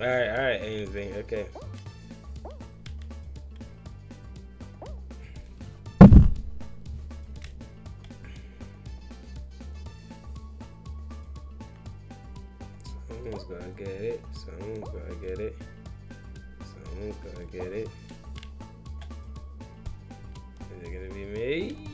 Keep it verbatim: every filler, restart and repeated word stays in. Alright, alright, anything, okay. Someone's gonna get it, someone's gonna get it, someone's gonna get it. Is it gonna be me?